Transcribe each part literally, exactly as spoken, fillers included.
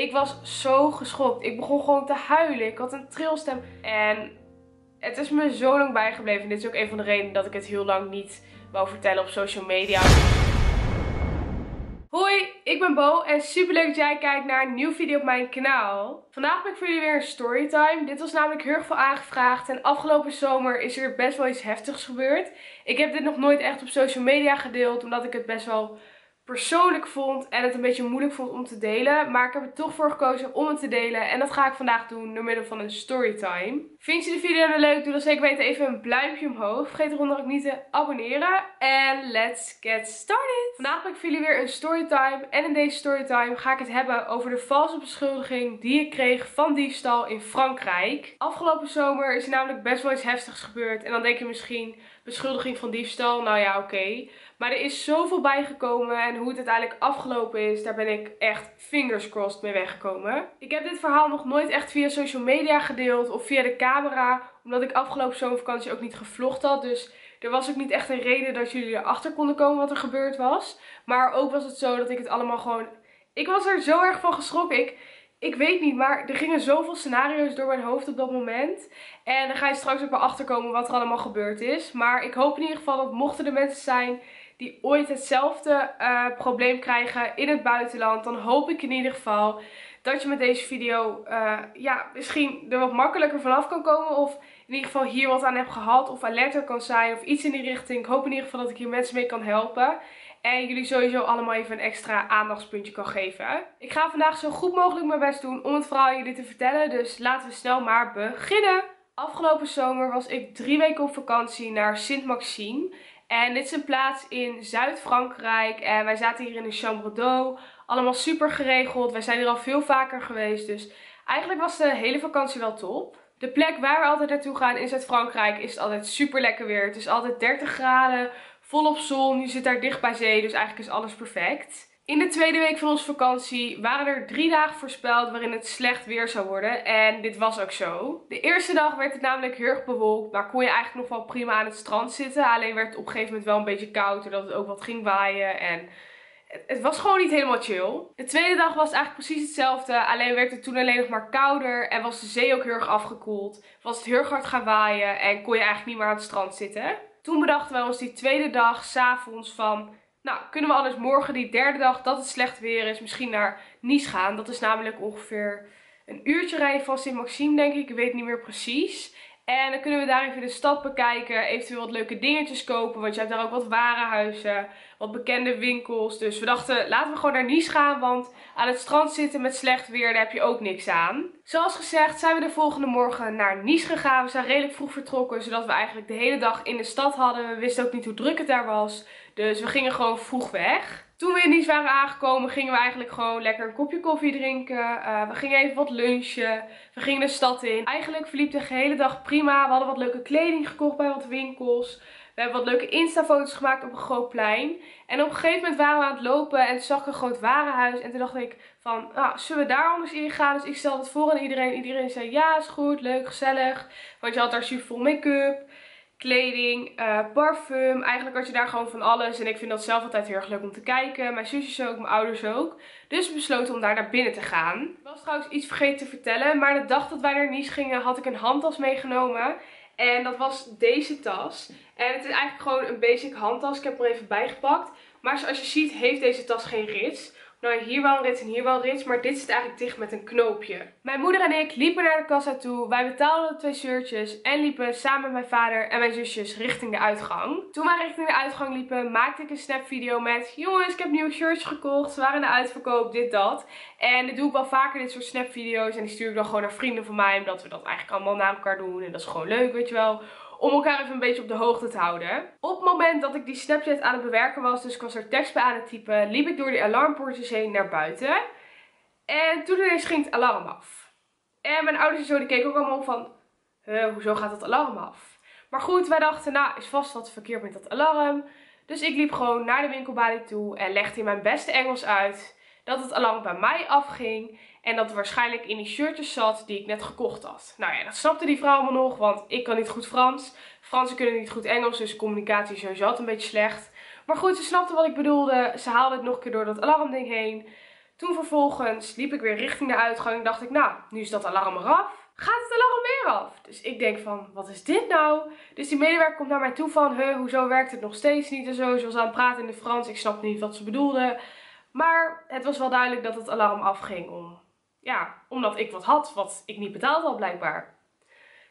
Ik was zo geschokt. Ik begon gewoon te huilen. Ik had een trilstem. En het is me zo lang bijgebleven. Dit is ook een van de redenen dat ik het heel lang niet wou vertellen op social media. Hoi, ik ben Bo en super leuk dat jij kijkt naar een nieuwe video op mijn kanaal. Vandaag ben ik voor jullie weer een storytime. Dit was namelijk heel erg veel aangevraagd en afgelopen zomer is er best wel iets heftigs gebeurd. Ik heb dit nog nooit echt op social media gedeeld omdat ik het best wel persoonlijk vond en het een beetje moeilijk vond om te delen. Maar ik heb er toch voor gekozen om het te delen en dat ga ik vandaag doen door middel van een storytime. Vind je de video nou leuk? Doe dan zeker weten even een duimpje omhoog. Vergeet eronder ook niet te abonneren. En let's get started! Vandaag ben ik voor jullie weer een storytime en in deze storytime ga ik het hebben over de valse beschuldiging die ik kreeg van diefstal in Frankrijk. Afgelopen zomer is er namelijk best wel iets heftigs gebeurd en dan denk je misschien beschuldiging van diefstal, nou ja, oké. Okay. Maar er is zoveel bijgekomen en hoe het uiteindelijk afgelopen is, daar ben ik echt fingers crossed mee weggekomen. Ik heb dit verhaal nog nooit echt via social media gedeeld of via de camera, omdat ik afgelopen zomervakantie ook niet gevlogd had. Dus er was ook niet echt een reden dat jullie erachter konden komen wat er gebeurd was. Maar ook was het zo dat ik het allemaal gewoon... Ik was er zo erg van geschrokken. Ik, ik weet niet, maar er gingen zoveel scenario's door mijn hoofd op dat moment. En dan ga je straks ook wel achterkomen wat er allemaal gebeurd is. Maar ik hoop in ieder geval dat mochten er mensen zijn die ooit hetzelfde uh, probleem krijgen in het buitenland, dan hoop ik in ieder geval dat je met deze video uh, ja, misschien er wat makkelijker vanaf kan komen. Of in ieder geval hier wat aan hebt gehad. Of alerter kan zijn. Of iets in die richting. Ik hoop in ieder geval dat ik hier mensen mee kan helpen. En jullie sowieso allemaal even een extra aandachtspuntje kan geven. Ik ga vandaag zo goed mogelijk mijn best doen om het verhaal aan jullie te vertellen. Dus laten we snel maar beginnen. Afgelopen zomer was ik drie weken op vakantie naar Sainte-Maxime. En dit is een plaats in Zuid-Frankrijk. En wij zaten hier in de chambre d'eau. Allemaal super geregeld. Wij zijn hier al veel vaker geweest. Dus eigenlijk was de hele vakantie wel top. De plek waar we altijd naartoe gaan in Zuid-Frankrijk is altijd super lekker weer. Het is altijd dertig graden. Volop zon. Je zit daar dicht bij zee. Dus eigenlijk is alles perfect. In de tweede week van onze vakantie waren er drie dagen voorspeld waarin het slecht weer zou worden. En dit was ook zo. De eerste dag werd het namelijk heel erg bewolkt, maar kon je eigenlijk nog wel prima aan het strand zitten. Alleen werd het op een gegeven moment wel een beetje koud, doordat het ook wat ging waaien. En het was gewoon niet helemaal chill. De tweede dag was het eigenlijk precies hetzelfde. Alleen werd het toen alleen nog maar kouder en was de zee ook heel erg afgekoeld. Was het heel erg hard gaan waaien en kon je eigenlijk niet meer aan het strand zitten. Toen bedachten wij ons die tweede dag 's avonds van... Nou, kunnen we anders morgen die derde dag dat het slecht weer is misschien naar Nice gaan. Dat is namelijk ongeveer een uurtje rijden van Sainte-Maxime, denk ik. Ik weet niet meer precies. En dan kunnen we daar even de stad bekijken. Eventueel wat leuke dingetjes kopen. Want je hebt daar ook wat warenhuizen, wat bekende winkels. Dus we dachten, laten we gewoon naar Nice gaan. Want aan het strand zitten met slecht weer, daar heb je ook niks aan. Zoals gezegd zijn we de volgende morgen naar Nice gegaan. We zijn redelijk vroeg vertrokken, zodat we eigenlijk de hele dag in de stad hadden. We wisten ook niet hoe druk het daar was. Dus we gingen gewoon vroeg weg. Toen we in Nice waren aangekomen, gingen we eigenlijk gewoon lekker een kopje koffie drinken. Uh, we gingen even wat lunchen. We gingen de stad in. Eigenlijk verliep de hele dag prima. We hadden wat leuke kleding gekocht bij wat winkels. We hebben wat leuke Insta-foto's gemaakt op een groot plein. En op een gegeven moment waren we aan het lopen en toen zag ik een groot warenhuis. En toen dacht ik van, ah, zullen we daar anders in gaan? Dus ik stelde het voor aan iedereen. Iedereen zei, ja, is goed, leuk, gezellig. Want je had daar superveel make-up, kleding, uh, parfum. Eigenlijk had je daar gewoon van alles. En ik vind dat zelf altijd heel erg leuk om te kijken. Mijn zusjes ook, mijn ouders ook. Dus we besloten om daar naar binnen te gaan. Ik was trouwens iets vergeten te vertellen. Maar de dag dat wij naar Nice gingen had ik een handtas meegenomen. En dat was deze tas. En het is eigenlijk gewoon een basic handtas. Ik heb er even bijgepakt. Maar zoals je ziet heeft deze tas geen rits. Nou, hier wel een rits en hier wel een rits. Maar dit zit eigenlijk dicht met een knoopje. Mijn moeder en ik liepen naar de kassa toe. Wij betaalden twee shirtjes. En liepen samen met mijn vader en mijn zusjes richting de uitgang. Toen wij richting de uitgang liepen, maakte ik een snapvideo met... Jongens, ik heb nieuwe shirtjes gekocht. Ze waren in de uitverkoop, dit, dat. En dit doe ik wel vaker, dit soort snapvideo's. En die stuur ik dan gewoon naar vrienden van mij. Omdat we dat eigenlijk allemaal na elkaar doen. En dat is gewoon leuk, weet je wel. Om elkaar even een beetje op de hoogte te houden. Op het moment dat ik die Snapchat aan het bewerken was, dus ik was er tekst bij aan het typen, liep ik door die alarmpoortjes heen naar buiten. En toen ineens ging het alarm af. En mijn ouders en zo, die keken ook allemaal op van, uh, hoezo gaat dat alarm af? Maar goed, wij dachten, nou, is vast wat verkeerd met dat alarm. Dus ik liep gewoon naar de winkelbalie toe en legde in mijn beste Engels uit dat het alarm bij mij afging. En dat het waarschijnlijk in die shirtjes zat die ik net gekocht had. Nou ja, dat snapte die vrouw allemaal nog, want ik kan niet goed Frans. Fransen kunnen niet goed Engels, dus communicatie is sowieso altijd een beetje slecht. Maar goed, ze snapte wat ik bedoelde. Ze haalde het nog een keer door dat alarmding heen. Toen vervolgens liep ik weer richting de uitgang en dacht ik, nou, nu is dat alarm eraf. Gaat het alarm weer af? Dus ik denk van, wat is dit nou? Dus die medewerker komt naar mij toe van, huh, hoezo werkt het nog steeds niet en zo. Ze was aan het praten in het Frans, ik snap niet wat ze bedoelde. Maar het was wel duidelijk dat het alarm afging om, ja, omdat ik wat had wat ik niet betaald had blijkbaar.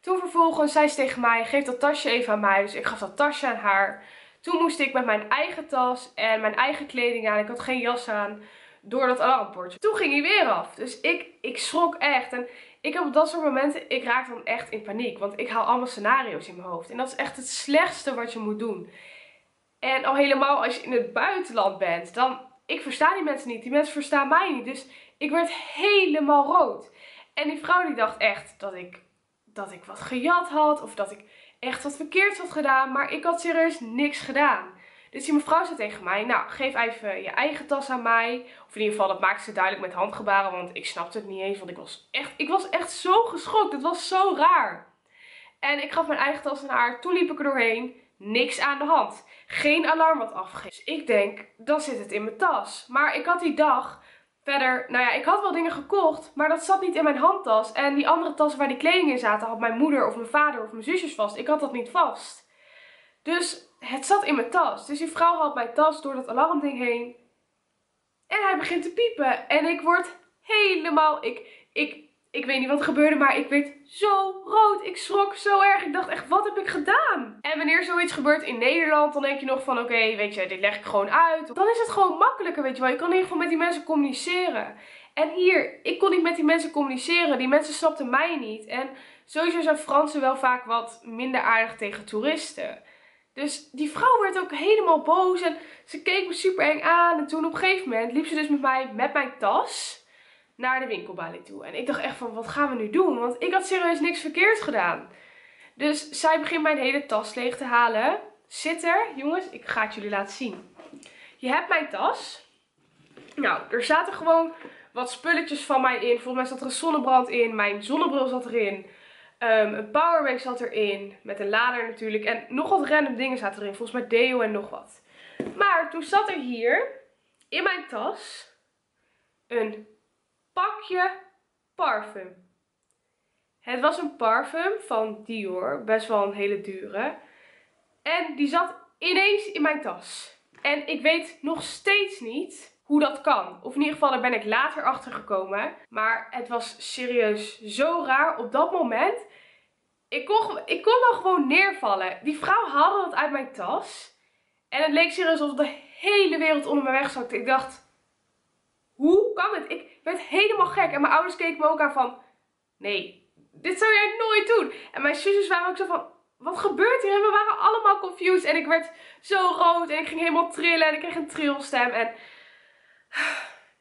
Toen vervolgens zei ze tegen mij, geef dat tasje even aan mij. Dus ik gaf dat tasje aan haar. Toen moest ik met mijn eigen tas en mijn eigen kleding aan, ik had geen jas aan, door dat alarmbordje. Toen ging hij weer af. Dus ik, ik schrok echt. En ik heb op dat soort momenten, ik raak dan echt in paniek. Want ik haal allemaal scenario's in mijn hoofd. En dat is echt het slechtste wat je moet doen. En al helemaal als je in het buitenland bent, dan, ik versta die mensen niet. Die mensen verstaan mij niet. Dus ik werd helemaal rood. En die vrouw die dacht echt dat ik, dat ik wat gejat had. Of dat ik echt wat verkeerds had gedaan. Maar ik had serieus niks gedaan. Dus die mevrouw zei tegen mij, nou, geef even je eigen tas aan mij. Of in ieder geval, dat maakte ze duidelijk met handgebaren, want ik snapte het niet eens. Want ik was echt, ik was echt zo geschokt. Het was zo raar. En ik gaf mijn eigen tas aan haar. Toen liep ik er doorheen. Niks aan de hand. Geen alarm wat afging. Dus ik denk, dan zit het in mijn tas. Maar ik had die dag verder, nou ja, ik had wel dingen gekocht, maar dat zat niet in mijn handtas. En die andere tas waar die kleding in zaten, had mijn moeder of mijn vader of mijn zusjes vast. Ik had dat niet vast. Dus het zat in mijn tas. Dus die vrouw haalt mijn tas door dat alarmding heen. En hij begint te piepen. En ik word helemaal... Ik, ik, ik weet niet wat er gebeurde, maar ik werd zo rood. Ik schrok zo erg. Ik dacht echt, wat heb ik gedaan? En wanneer zoiets gebeurt in Nederland, dan denk je nog van, oké, okay, weet je, dit leg ik gewoon uit. Dan is het gewoon makkelijker, weet je wel. Je kan in ieder geval met die mensen communiceren. En hier, ik kon niet met die mensen communiceren. Die mensen snapten mij niet. En sowieso zijn Fransen wel vaak wat minder aardig tegen toeristen. Dus die vrouw werd ook helemaal boos en ze keek me super eng aan. En toen op een gegeven moment liep ze dus met mij met mijn tas naar de winkelbalie toe. En ik dacht echt van, wat gaan we nu doen? Want ik had serieus niks verkeerd gedaan. Dus zij begint mijn hele tas leeg te halen. Zit er, jongens, ik ga het jullie laten zien. Je hebt mijn tas. Nou, er zaten gewoon wat spulletjes van mij in. Volgens mij zat er een zonnebrand in, mijn zonnebril zat erin. Um, een powerbank zat erin, met een lader natuurlijk. En nog wat random dingen zaten erin, volgens mij deo en nog wat. Maar toen zat er hier, in mijn tas, een pakje parfum. Het was een parfum van Dior, best wel een hele dure. En die zat ineens in mijn tas. En ik weet nog steeds niet hoe dat kan. Of in ieder geval, daar ben ik later achter gekomen. Maar het was serieus zo raar op dat moment. Ik kon, ik kon wel gewoon neervallen. Die vrouw haalde dat uit mijn tas. En het leek serieus alsof de hele wereld onder me wegzakte. Ik dacht, hoe kan het? Ik werd helemaal gek. En mijn ouders keken me ook aan van, nee, dit zou jij nooit doen. En mijn zusjes waren ook zo van, wat gebeurt hier? En we waren allemaal confused. En ik werd zo rood. En ik ging helemaal trillen. En ik kreeg een trilstem. En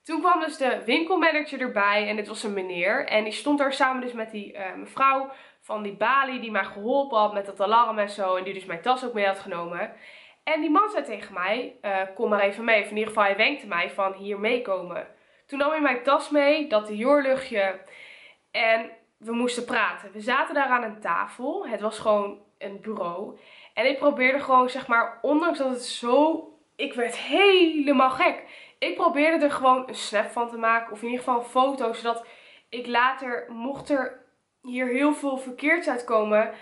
toen kwam dus de winkelmanager erbij en dit was een meneer. En die stond daar samen dus met die uh, mevrouw van die balie die mij geholpen had met dat alarm en zo. En die dus mijn tas ook mee had genomen. En die man zei tegen mij, uh, kom maar even mee. Of in ieder geval, hij wenkte mij van hier meekomen. Toen nam hij mijn tas mee, dat Dior-luchtje. En we moesten praten. We zaten daar aan een tafel. Het was gewoon een bureau. En ik probeerde gewoon, zeg maar, ondanks dat het zo... Ik werd helemaal gek. Ik probeerde er gewoon een snap van te maken. Of in ieder geval een foto. Zodat ik later, mocht er hier heel veel verkeerds uitkomen,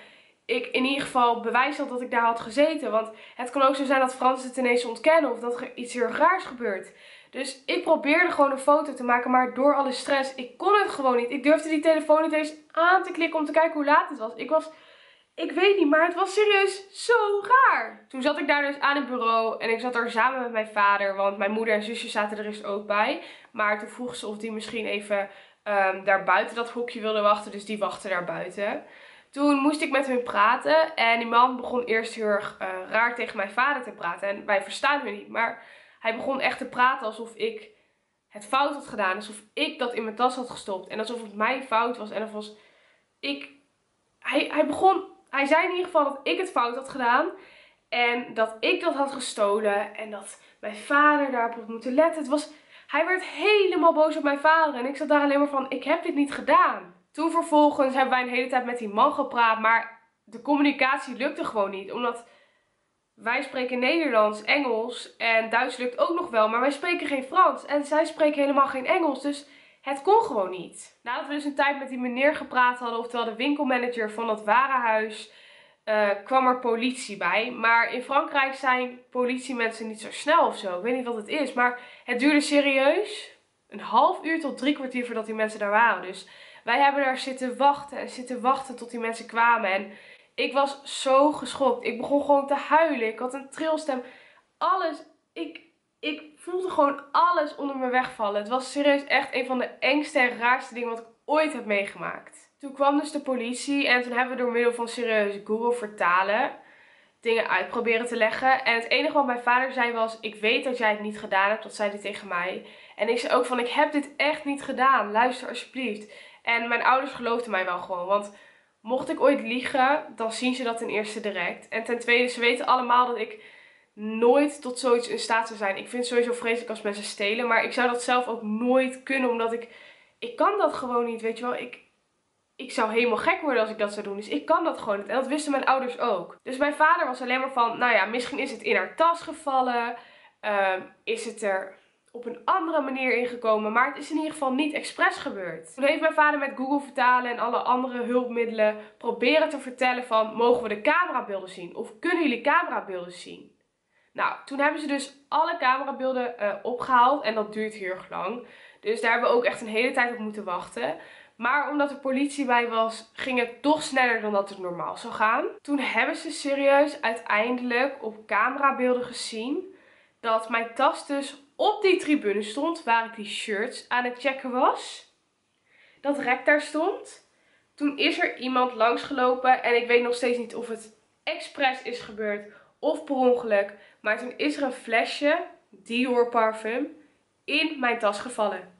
ik in ieder geval bewijs had dat ik daar had gezeten. Want het kan ook zo zijn dat Fransen het ineens ontkennen. Of dat er iets heel raars gebeurt. Dus ik probeerde gewoon een foto te maken. Maar door alle stress, ik kon het gewoon niet. Ik durfde die telefoon niet eens aan te klikken om te kijken hoe laat het was. Ik was... Ik weet niet, maar het was serieus zo raar. Toen zat ik daar dus aan het bureau en ik zat daar samen met mijn vader. Want mijn moeder en zusje zaten er dus ook bij. Maar toen vroeg ze of die misschien even um, daar buiten dat hokje wilde wachten. Dus die wachtte daar buiten. Toen moest ik met hun praten. En die man begon eerst heel erg uh, raar tegen mijn vader te praten. En wij verstaan hem niet. Maar hij begon echt te praten alsof ik het fout had gedaan. Alsof ik dat in mijn tas had gestopt. En alsof het mijn fout was. En alsof ik... Hij, hij begon... Hij zei in ieder geval dat ik het fout had gedaan en dat ik dat had gestolen en dat mijn vader daarop had moeten letten. Het was... Hij werd helemaal boos op mijn vader en ik zat daar alleen maar van, ik heb dit niet gedaan. Toen vervolgens hebben wij een hele tijd met die man gepraat, maar de communicatie lukte gewoon niet. Omdat Wij spreken Nederlands, Engels en Duits lukt ook nog wel, maar wij spreken geen Frans. En zij spreken helemaal geen Engels, dus het kon gewoon niet. Nadat we dus een tijd met die meneer gepraat hadden, oftewel de winkelmanager van dat warenhuis, uh, kwam er politie bij. Maar in Frankrijk zijn politiemensen niet zo snel of zo. Ik weet niet wat het is, maar het duurde serieus een half uur tot drie kwartier voordat die mensen daar waren. Dus wij hebben daar zitten wachten en zitten wachten tot die mensen kwamen. En ik was zo geschokt. Ik begon gewoon te huilen. Ik had een trilstem. Alles. Ik, ik voelde gewoon alles onder me wegvallen. Het was serieus echt een van de engste en raarste dingen wat ik ooit heb meegemaakt. Toen kwam dus de politie en toen hebben we door middel van serieus Google vertalen dingen uitproberen te leggen. En het enige wat mijn vader zei was: ik weet dat jij het niet gedaan hebt. Dat zei hij tegen mij. En ik zei ook van: ik heb dit echt niet gedaan. Luister alsjeblieft. En mijn ouders geloofden mij wel gewoon. Want mocht ik ooit liegen, dan zien ze dat ten eerste direct. En ten tweede, ze weten allemaal dat ik nooit tot zoiets in staat zou zijn. Ik vind het sowieso vreselijk als mensen stelen. Maar ik zou dat zelf ook nooit kunnen, omdat ik... Ik kan dat gewoon niet, weet je wel. Ik, ik zou helemaal gek worden als ik dat zou doen. Dus ik kan dat gewoon niet. En dat wisten mijn ouders ook. Dus mijn vader was alleen maar van, nou ja, misschien is het in haar tas gevallen. Uh, is het er op een andere manier ingekomen, maar het is in ieder geval niet expres gebeurd. Toen heeft mijn vader met Google vertalen en alle andere hulpmiddelen proberen te vertellen van, mogen we de camerabeelden zien? Of kunnen jullie camerabeelden zien? Nou, toen hebben ze dus alle camerabeelden uh, opgehaald en dat duurt heel erg lang. Dus daar hebben we ook echt een hele tijd op moeten wachten. Maar omdat er politie bij was, ging het toch sneller dan dat het normaal zou gaan. Toen hebben ze serieus uiteindelijk op camerabeelden gezien dat mijn tas dus op die tribune stond waar ik die shirts aan het checken was. Dat rek daar stond. Toen is er iemand langsgelopen en ik weet nog steeds niet of het expres is gebeurd of per ongeluk. Maar toen is er een flesje Dior parfum in mijn tas gevallen.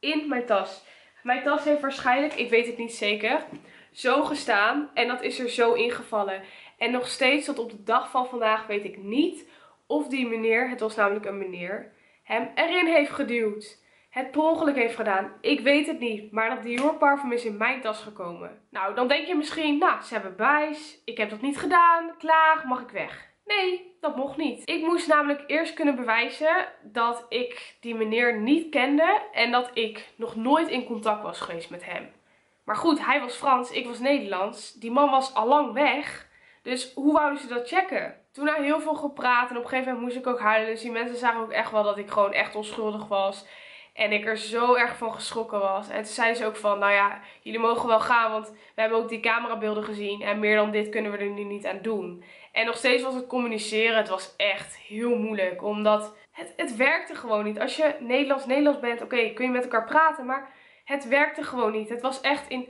In mijn tas. Mijn tas heeft waarschijnlijk, ik weet het niet zeker, zo gestaan en dat is er zo ingevallen. En nog steeds tot op de dag van vandaag weet ik niet of die meneer, het was namelijk een meneer, hem erin heeft geduwd. Het per ongeluk heeft gedaan. Ik weet het niet. Maar dat Dior parfum is in mijn tas gekomen. Nou, dan denk je misschien, nou, ze hebben bewijs. Ik heb dat niet gedaan. Klaar, mag ik weg? Nee, dat mocht niet. Ik moest namelijk eerst kunnen bewijzen dat ik die meneer niet kende. En dat ik nog nooit in contact was geweest met hem. Maar goed, hij was Frans, ik was Nederlands. Die man was al lang weg. Dus hoe wouden ze dat checken? Toen had ik heel veel gepraat en op een gegeven moment moest ik ook huilen. Dus die mensen zagen ook echt wel dat ik gewoon echt onschuldig was. En ik er zo erg van geschrokken was. En toen zeiden ze ook van, nou ja, jullie mogen wel gaan. Want we hebben ook die camerabeelden gezien. En meer dan dit kunnen we er nu niet aan doen. En nog steeds was het communiceren. Het was echt heel moeilijk. Omdat het, het werkte gewoon niet. Als je Nederlands-Nederlands bent, oké, okay, kun je met elkaar praten. Maar het werkte gewoon niet. Het was echt in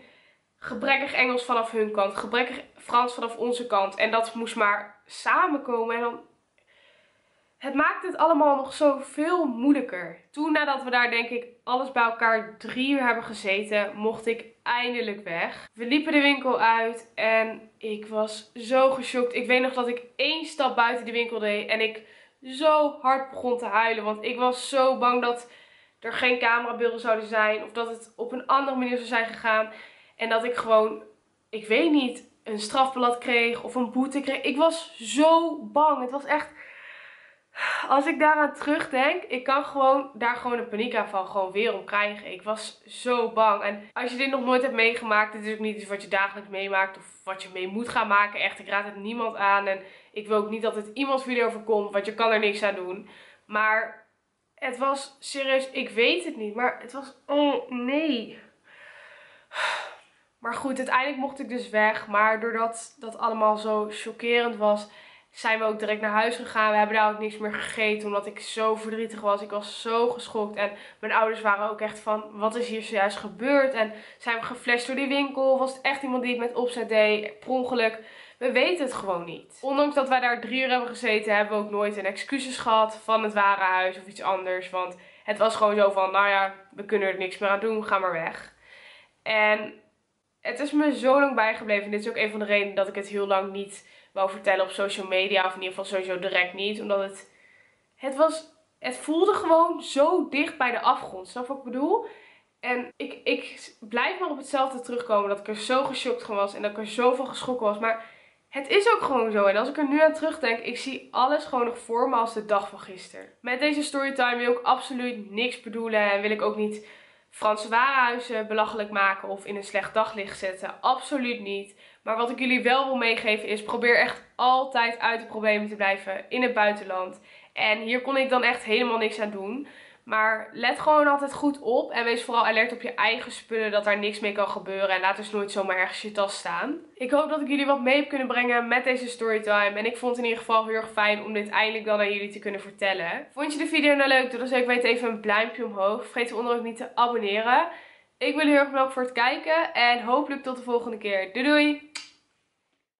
gebrekkig Engels vanaf hun kant. Gebrekkig Frans vanaf onze kant. En dat moest maar samenkomen. En dan... Het maakte het allemaal nog zoveel moeilijker. Toen, nadat we daar denk ik alles bij elkaar drie uur hebben gezeten, mocht ik eindelijk weg. We liepen de winkel uit en ik was zo geschokt. Ik weet nog dat ik één stap buiten de winkel deed en ik zo hard begon te huilen. Want ik was zo bang dat er geen camerabeelden zouden zijn of dat het op een andere manier zou zijn gegaan. En dat ik gewoon, ik weet niet, een strafblad kreeg of een boete kreeg. Ik was zo bang. Het was echt... Als ik daaraan terugdenk, ik kan gewoon daar gewoon een paniekaanval gewoon weer om krijgen. Ik was zo bang. En als je dit nog nooit hebt meegemaakt, dit is ook niet iets wat je dagelijks meemaakt of wat je mee moet gaan maken. Echt, ik raad het niemand aan en ik wil ook niet dat het iemand weer overkomt, want je kan er niks aan doen. Maar het was serieus, ik weet het niet, maar het was, oh nee. Maar goed, uiteindelijk mocht ik dus weg, maar doordat dat allemaal zo chockerend was, zijn we ook direct naar huis gegaan. We hebben daar ook niks meer gegeten. Omdat ik zo verdrietig was. Ik was zo geschokt. En mijn ouders waren ook echt van, wat is hier zojuist gebeurd? En zijn we geflasht door die winkel? Was het echt iemand die het met opzet deed? Per ongeluk. We weten het gewoon niet. Ondanks dat wij daar drie uur hebben gezeten, hebben we ook nooit een excuses gehad van het warenhuis of iets anders. Want het was gewoon zo van, nou ja, we kunnen er niks meer aan doen. Ga maar weg. En het is me zo lang bijgebleven. En dit is ook een van de redenen dat ik het heel lang niet wou vertellen op social media, of in ieder geval sowieso direct niet, omdat het, het was, het voelde gewoon zo dicht bij de afgrond, snap wat ik bedoel? En ik, ik blijf maar op hetzelfde terugkomen, dat ik er zo geschokt van was en dat ik er zo van geschrokken was, maar Het is ook gewoon zo. En als ik er nu aan terugdenk, ik zie alles gewoon nog voor me als de dag van gisteren. Met deze storytime wil ik absoluut niks bedoelen. En wil ik ook niet Franse warenhuizen belachelijk maken of in een slecht daglicht zetten. Absoluut niet. Maar wat ik jullie wel wil meegeven is, probeer echt altijd uit de problemen te blijven in het buitenland. En hier kon ik dan echt helemaal niks aan doen. Maar let gewoon altijd goed op en wees vooral alert op je eigen spullen dat daar niks mee kan gebeuren. En laat dus nooit zomaar ergens je tas staan. Ik hoop dat ik jullie wat mee heb kunnen brengen met deze storytime. En ik vond het in ieder geval heel erg fijn om dit eindelijk dan aan jullie te kunnen vertellen. Vond je de video nou leuk? Doe dan zeker weten even een duimpje omhoog. Vergeet hieronder ook niet te abonneren. Ik wil jullie heel erg bedanken voor het kijken en hopelijk tot de volgende keer. Doei doei!